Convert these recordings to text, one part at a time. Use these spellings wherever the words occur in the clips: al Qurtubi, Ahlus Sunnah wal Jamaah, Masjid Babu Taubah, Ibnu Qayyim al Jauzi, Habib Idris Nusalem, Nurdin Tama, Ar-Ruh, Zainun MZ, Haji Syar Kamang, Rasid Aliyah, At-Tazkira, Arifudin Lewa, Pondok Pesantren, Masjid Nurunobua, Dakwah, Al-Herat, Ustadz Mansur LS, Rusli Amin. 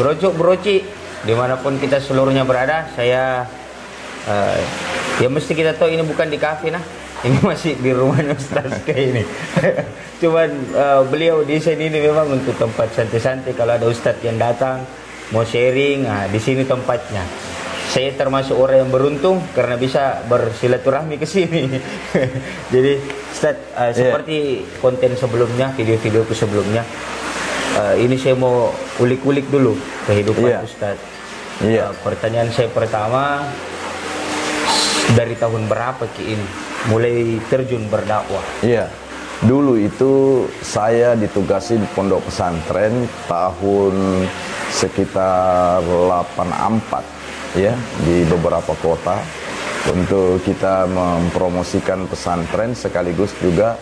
Brocok broci dimanapun kita seluruhnya berada, saya ya mesti kita tahu ini bukan di kafe nah, ini masih di rumah Ustaz kayak ini. Cuman beliau desain ini memang untuk tempat santai-santai. Kalau ada Ustaz yang datang mau sharing, nah, di sini tempatnya. Saya termasuk orang yang beruntung karena bisa bersilaturahmi ke sini. Jadi Ustaz, seperti konten sebelumnya, video-videoku sebelumnya, ini saya mau ulik-ulik dulu kehidupan Ustaz. Pertanyaan saya pertama, dari tahun berapa Ki ini mulai terjun berdakwah? Iya, dulu itu saya ditugasi di Pondok Pesantren tahun sekitar 84 ya, di beberapa kota untuk kita mempromosikan pesantren sekaligus juga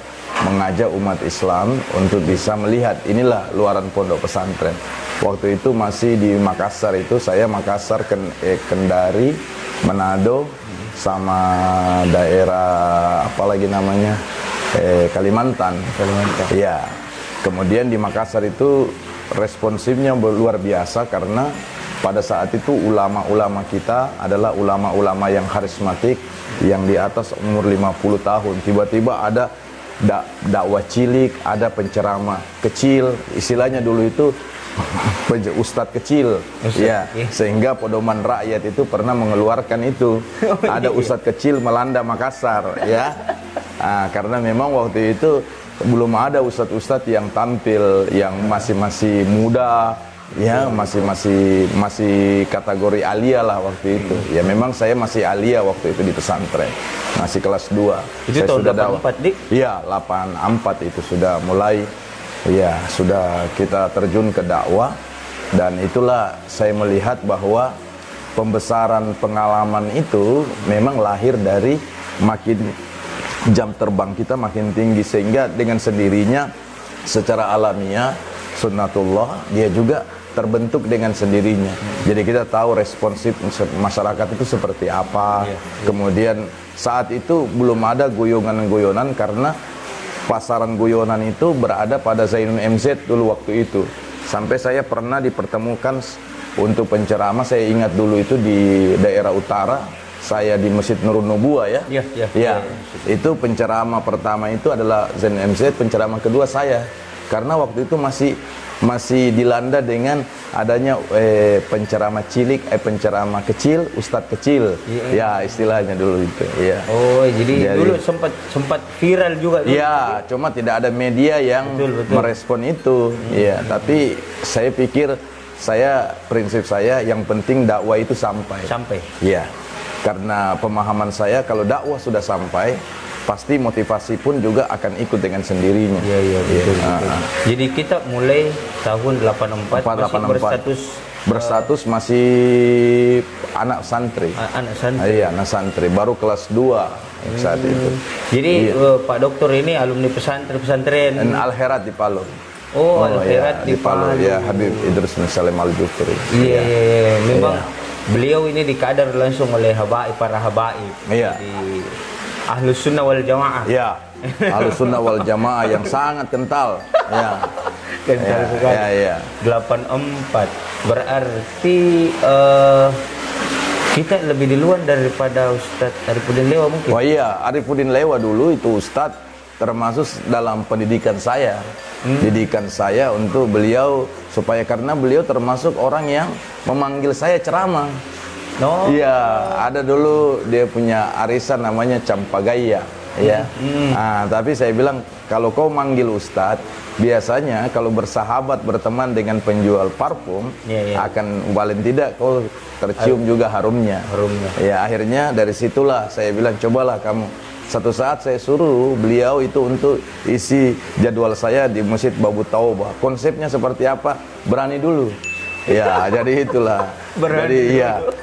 mengajak umat Islam untuk bisa melihat inilah luaran Pondok Pesantren. Waktu itu masih di Makassar, itu saya Makassar, Kendari, Manado, sama daerah apalagi namanya Kalimantan. Ya, kemudian di Makassar itu responsifnya luar biasa karena pada saat itu ulama-ulama kita adalah ulama-ulama yang karismatik yang di atas umur 50 tahun. Tiba-tiba ada dakwah cilik, ada penceramah kecil, istilahnya dulu itu Ustadz kecil, sehingga Pedoman Rakyat itu pernah mengeluarkan itu, ada Ustadz kecil melanda Makassar, ya. Nah, karena memang waktu itu belum ada Ustadz-Ustadz yang tampil, yang masih muda, ya, masih kategori alia lah waktu itu. Ya, memang saya masih alia waktu itu di pesantren, masih kelas 2. Itu saya tahun 84, Dik? Iya, 84 itu sudah mulai. Ya, sudah kita terjun ke dakwah, dan itulah saya melihat bahwa pembesaran pengalaman itu memang lahir dari makin jam terbang kita makin tinggi, sehingga dengan sendirinya secara alamiah sunnatullah dia juga terbentuk dengan sendirinya. Jadi kita tahu responsif masyarakat itu seperti apa. Kemudian saat itu belum ada goyongan-goyonan karena pasaran guyonan itu berada pada Zainun MZ dulu waktu itu. Sampai saya pernah dipertemukan untuk penceramah, saya ingat dulu itu di daerah utara, saya di Masjid Nurunobua ya. Itu penceramah pertama itu adalah Zainun MZ, penceramah kedua saya. Karena waktu itu masih dilanda dengan adanya penceramah kecil, Ustadz kecil, ya istilahnya dulu itu. Ya. Oh, jadi dulu sempat viral juga. Iya, cuma tidak ada media yang merespon itu. Iya, tapi saya pikir prinsip saya yang penting dakwah itu sampai. Sampai. Iya, karena pemahaman saya kalau dakwah sudah sampai, pasti motivasi pun juga akan ikut dengan sendirinya. Iya, betul. Jadi kita mulai tahun 84 masih berstatus masih anak santri. Anak santri. Iya, anak santri, baru kelas 2 saat itu. Jadi Pak Doktor ini alumni pesantren Al-Herat di Palu. Oh, Al-Herat di Palu. Ya, Habib Idris Nusalem Al-Jufri. Iya. Memang beliau ini dikadar langsung oleh habaib, para habaib. Iya. Ahlus Sunnah wal Jamaah. Ya, Ahlus Sunnah wal Jamaah yang sangat kental. Ya, kental sekali. Ya. 84 berarti kita lebih duluan daripada Ustadz Arifudin Lewa mungkin. Oh iya, Arifudin Lewa dulu itu Ustadz termasuk dalam pendidikan saya. Pendidikan saya untuk beliau supaya karena beliau termasuk orang yang memanggil saya ceramah. Ada dulu dia punya arisan namanya Campagaya, ya. Nah, tapi saya bilang kalau kau manggil Ustadz, biasanya kalau bersahabat berteman dengan penjual parfum, akan paling tidak kau tercium juga harumnya. Ya, akhirnya dari situlah saya bilang cobalah kamu. Satu saat saya suruh beliau itu untuk isi jadwal saya di Masjid Babu Taubah. Konsepnya seperti apa? Berani dulu. Ya, jadi itulah.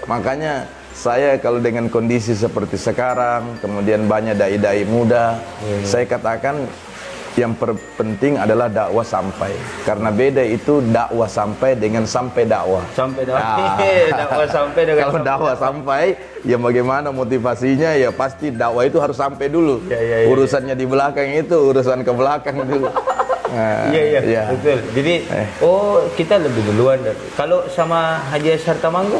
Makanya saya kalau dengan kondisi seperti sekarang, kemudian banyak dai-dai muda, saya katakan yang penting adalah dakwah sampai. Karena beda itu dakwah sampai dengan sampai dakwah. Sampai dakwah. Dakwah sampai dengan kalau dakwah sampai, ya bagaimana motivasinya? Ya pasti dakwah itu harus sampai dulu. Urusannya di belakang itu urusan ke belakang dulu. Iya, betul. Jadi oh, kita lebih duluan. Kalau sama Haji Syar Kamang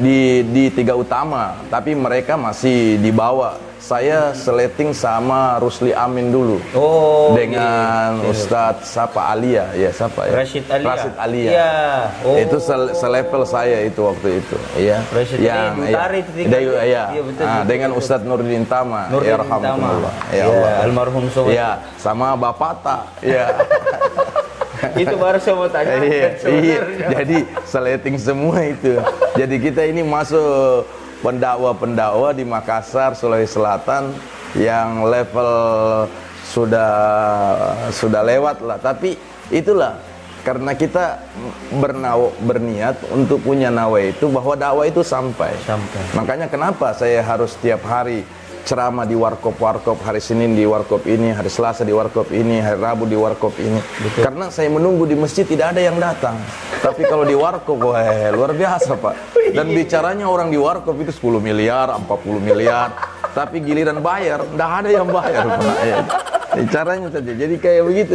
di tiga utama, tapi mereka masih di bawah. Saya seleting sama Rusli Amin dulu. Oh, dengan Ustadz siapa Aliyah, ya siapa ya? Rasid Aliyah. Rasid Aliyah. Ya. Oh. Itu selevel saya itu waktu itu. Iya. Rasid Aliyah. Iya. Dengan Ustadz Nurdin Tama. Nurdin Tama. Ya Allah. Almarhum Sobat. Ya, sama Bapak Ta. Ya. Itu baru saya mau tanya. Iya. Jadi seleting semua itu. Jadi kita ini masuk pendakwa-pendakwa di Makassar, Sulawesi Selatan yang level sudah lewat lah. Tapi itulah, karena kita berniat untuk punya nawa itu, bahwa dakwah itu sampai. Makanya kenapa saya harus tiap hari ceramah di warkop-warkop, hari Senin di warkop ini, hari Selasa di warkop ini, hari Rabu di warkop ini. Betul. Karena saya menunggu di masjid tidak ada yang datang. Tapi kalau di warkop, wah luar biasa Pak. Dan bicaranya orang di warkop itu 10 miliar, 40 miliar. Tapi giliran bayar, tidak ada yang bayar Pak. Ya. Caranya saja, jadi kayak begitu.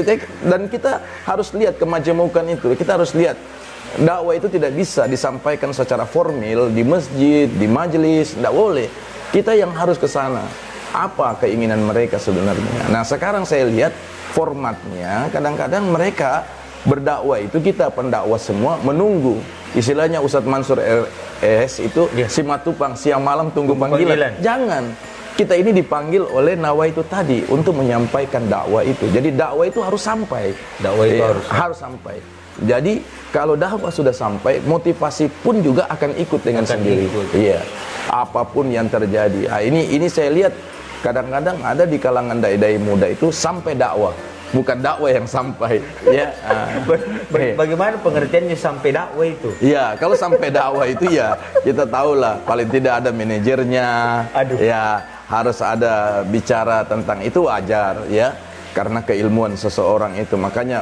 Dan kita harus lihat kemajemukan itu, kita harus lihat. Dakwah itu tidak bisa disampaikan secara formal di masjid, di majelis, tidak boleh. Kita yang harus ke sana. Apa keinginan mereka sebenarnya? Nah, sekarang saya lihat formatnya, kadang-kadang mereka berdakwah itu, kita pendakwah semua menunggu. Istilahnya Ustadz Mansur LS itu si matupang, siang malam tunggu panggilan. Jangan. Kita ini dipanggil oleh nawa itu tadi untuk menyampaikan dakwah itu. Jadi dakwah itu harus sampai. Dakwah itu harus sampai. Jadi kalau dakwah sudah sampai, motivasi pun juga akan ikut dengan sendiri. Iya. Apapun yang terjadi. Nah, ini saya lihat kadang-kadang ada di kalangan dai-dai muda itu sampai dakwah, bukan dakwah yang sampai. Ya. Bagaimana pengertiannya sampai dakwah itu? Iya, kalau sampai dakwah itu ya kita tahulah paling tidak ada manajernya. Aduh. Ya, harus ada bicara tentang itu, wajar ya. Karena keilmuan seseorang itu, makanya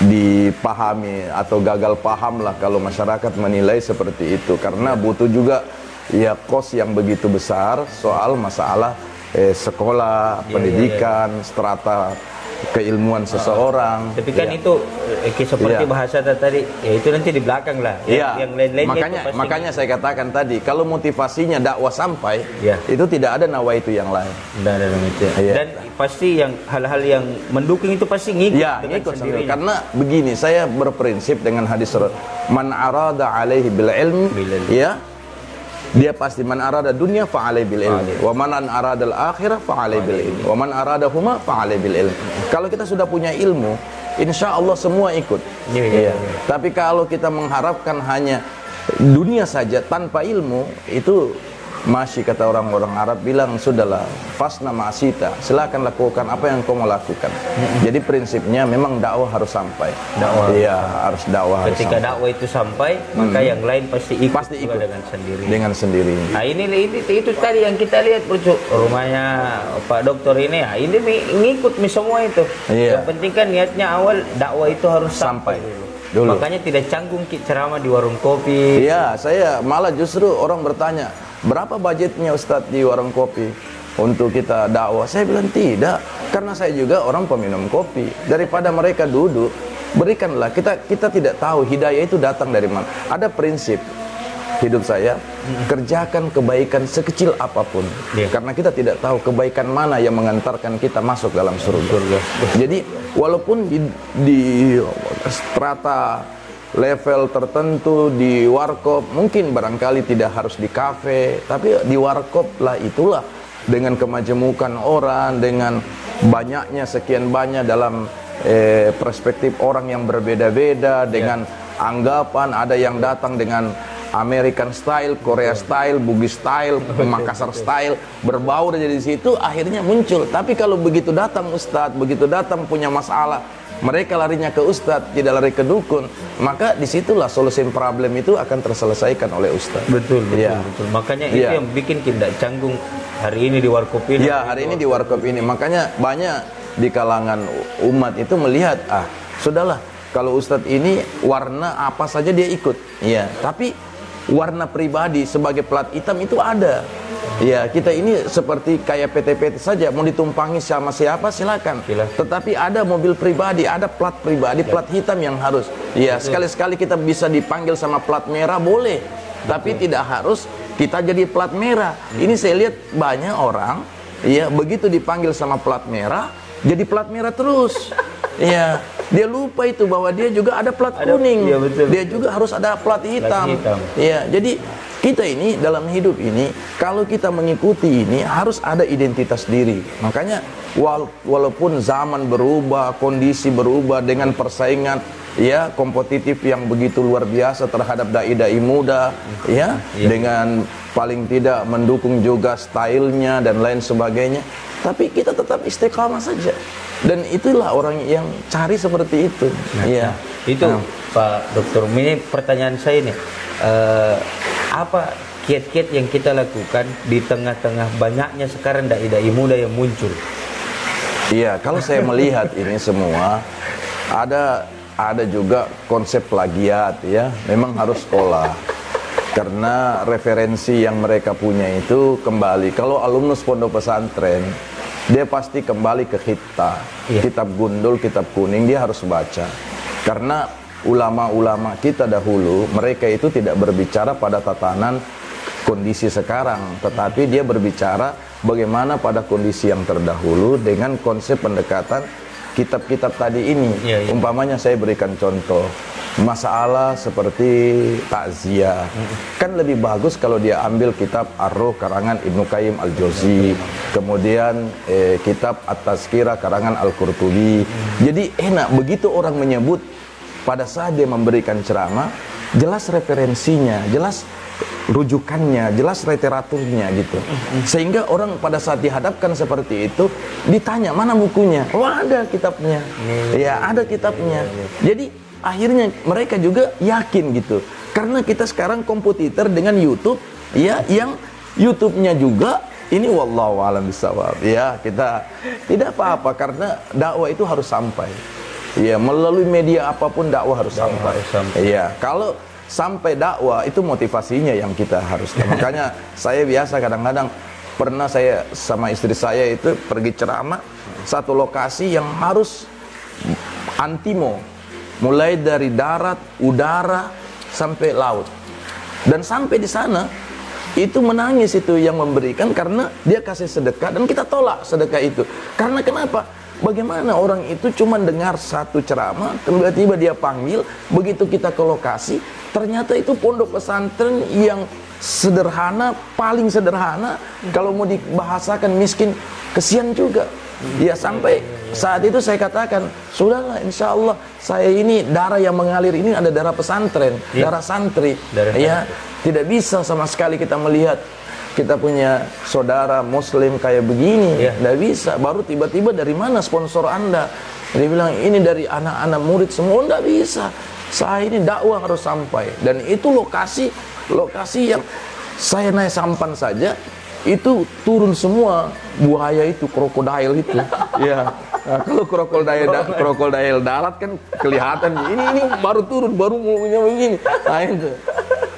dipahami atau gagal paham lah kalau masyarakat menilai seperti itu, karena butuh juga ya kos yang begitu besar soal masalah sekolah, pendidikan, strata keilmuan seseorang. Tapi kan itu seperti bahasa tadi, ya itu nanti di belakang lah. Yang lain-lain. Makanya saya katakan tadi, kalau motivasinya dakwah sampai, itu tidak ada nawaitu yang lain. Tidak ada nawaitu. Ya. Dan pasti yang hal-hal yang mendukung itu pasti ngikut dengan sendirinya. Karena begini, saya berprinsip dengan hadis man arada alaihi bil ilm, ya. Dia pasti man arada dunia fa'alai bil ilmi, wa man arada al-akhirah fa'alai bil ilmi, wa man arada huma fa'alai bil ilmi. Kalau kita sudah punya ilmu, insya Allah semua ikut. Tapi kalau kita mengharapkan hanya dunia saja tanpa ilmu, itu masih kata orang-orang Arab bilang sudahlah fasna ma'asita, silakan lakukan apa yang kau mau lakukan. Jadi prinsipnya memang dakwah harus sampai. Iya, harus dakwah. Ketika dakwah itu sampai, maka yang lain pasti ikut, dengan sendiri. Dengan sendiri. Nah, ini itu tadi yang kita lihat, Brucuk. Rumahnya Pak Dokter ini, ya, ini ngikut semua itu. Yang penting kan niatnya awal dakwah itu harus sampai. Dulu. Makanya tidak canggung ceramah di warung kopi. Iya, saya malah justru orang bertanya, berapa budgetnya Ustadz di warung kopi untuk kita dakwah? Saya bilang tidak, karena saya juga orang peminum kopi. Daripada mereka duduk, berikanlah. Kita tidak tahu hidayah itu datang dari mana. Ada prinsip hidup saya, kerjakan kebaikan sekecil apapun, karena kita tidak tahu kebaikan mana yang mengantarkan kita masuk dalam surga. Jadi walaupun di strata level tertentu di warkop, mungkin barangkali tidak harus di kafe, tapi di warkop lah itulah, dengan kemajemukan orang, dengan banyaknya sekian banyak dalam perspektif orang yang berbeda-beda, dengan anggapan, ada yang datang dengan American style, Korea style, Bugis style, Makassar style, berbaur dari situ akhirnya muncul. Tapi kalau begitu datang Ustadz, begitu datang punya masalah, mereka larinya ke Ustadz, tidak lari ke dukun. Maka disitulah solusi problem itu akan terselesaikan oleh Ustadz. Betul. Makanya itu yang bikin tidak canggung hari ini di warkop ini. Ya, hari ini di warkop ini. Makanya banyak di kalangan umat itu melihat, sudahlah kalau Ustadz ini warna apa saja dia ikut. Tapi warna pribadi sebagai plat hitam itu ada. Ya, kita ini seperti kayak PT-PT saja, mau ditumpangi sama siapa silakan. Tetapi ada mobil pribadi, ada plat pribadi, plat hitam yang harus. Ya, sekali-sekali kita bisa dipanggil sama plat merah boleh, tapi tidak harus kita jadi plat merah. Ini saya lihat banyak orang, ya begitu dipanggil sama plat merah, jadi plat merah terus. Ya, dia lupa itu bahwa dia juga ada plat kuning. Ya, betul, dia juga harus ada plat hitam. Ya, jadi kita ini dalam hidup ini, kalau kita mengikuti ini harus ada identitas diri. Makanya walaupun zaman berubah, kondisi berubah dengan persaingan ya kompetitif yang begitu luar biasa terhadap dai-dai muda, ya dengan paling tidak mendukung juga stylenya dan lain sebagainya. Tapi kita tetap istiqamah saja. Dan itulah orang yang cari seperti itu. Nah, ya, itu Pak Dokter. Ini pertanyaan saya nih. Apa kiat-kiat yang kita lakukan di tengah-tengah banyaknya sekarang dai-dai muda yang muncul? Iya, kalau saya melihat ini semua ada juga konsep plagiat ya. Memang harus sekolah karena referensi yang mereka punya itu kembali. Kalau alumnus pondok pesantren dia pasti kembali ke kitab gundul, kitab kuning, dia harus baca karena ulama-ulama kita dahulu, mereka itu tidak berbicara pada tatanan kondisi sekarang, tetapi dia berbicara bagaimana pada kondisi yang terdahulu dengan konsep pendekatan kitab-kitab tadi ini. Ya, ya. Umpamanya saya berikan contoh masalah seperti takziah. Kan lebih bagus kalau dia ambil kitab Ar-Ruh karangan Ibnu Qayyim al Jauzi, kemudian kitab At-Tazkira karangan al Qurtubi. Jadi enak begitu orang menyebut. Pada saat dia memberikan ceramah, jelas referensinya, jelas rujukannya, jelas literaturnya gitu. Sehingga orang pada saat dihadapkan seperti itu, ditanya mana bukunya? Wah, ada kitabnya. Ya, ada kitabnya. Jadi akhirnya mereka juga yakin gitu. Karena kita sekarang kompetitor dengan YouTube, ya, yang YouTube-nya juga ini wallahu a'lam bishawab. Ya, kita tidak apa-apa karena dakwah itu harus sampai. Iya, melalui media apapun dakwah harus sampai. Iya, kalau sampai dakwah itu motivasinya yang kita harus. Makanya saya biasa kadang-kadang pernah saya sama istri saya itu pergi ceramah satu lokasi yang harus antimo, mulai dari darat, udara sampai laut. Dan sampai di sana itu menangis itu yang memberikan karena dia kasih sedekah dan kita tolak sedekah itu. Karena kenapa? Bagaimana orang itu cuma dengar satu ceramah, tiba-tiba dia panggil, begitu kita ke lokasi, ternyata itu pondok pesantren yang sederhana, paling sederhana, kalau mau dibahasakan miskin, kesian juga. Ya sampai saat itu saya katakan, sudahlah insya Allah, saya ini darah yang mengalir ini ada darah pesantren, darah santri. Ya, tidak bisa sama sekali kita melihat. Kita punya saudara muslim kayak begini, nggak bisa. Baru tiba-tiba dari mana sponsor Anda? Dia bilang ini dari anak-anak murid semua, nggak bisa. Saya ini dakwah harus sampai. Dan itu lokasi yang saya naik sampan saja itu turun semua buaya itu, krokodil itu. Ya, nah, kalau krokodil darat kan kelihatan. Ini baru turun, baru mulanya begini. Nah, itu.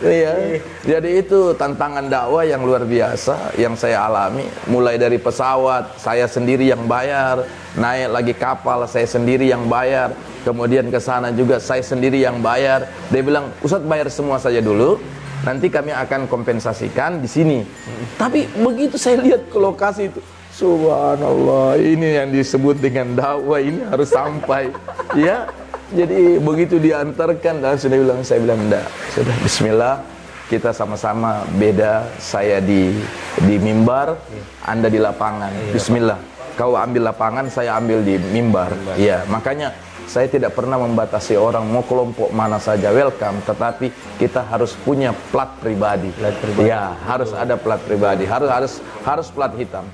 Iya. Jadi itu tantangan dakwah yang luar biasa yang saya alami. Mulai dari pesawat saya sendiri yang bayar, naik lagi kapal saya sendiri yang bayar, kemudian ke sana juga saya sendiri yang bayar. Dia bilang, "Ustadz bayar semua saja dulu, nanti kami akan kompensasikan di sini." Tapi begitu saya lihat ke lokasi itu, subhanallah, ini yang disebut dengan dakwah, ini harus sampai. Ya. Jadi begitu diantarkan dan sudah bilang, saya bilang enggak, sudah bismillah, kita sama-sama beda, saya di mimbar, Anda di lapangan. Bismillah, kau ambil lapangan, saya ambil di mimbar. Ya, makanya saya tidak pernah membatasi orang mau kelompok mana saja welcome, tetapi kita harus punya plat pribadi. Ya, harus ada plat pribadi, harus plat hitam.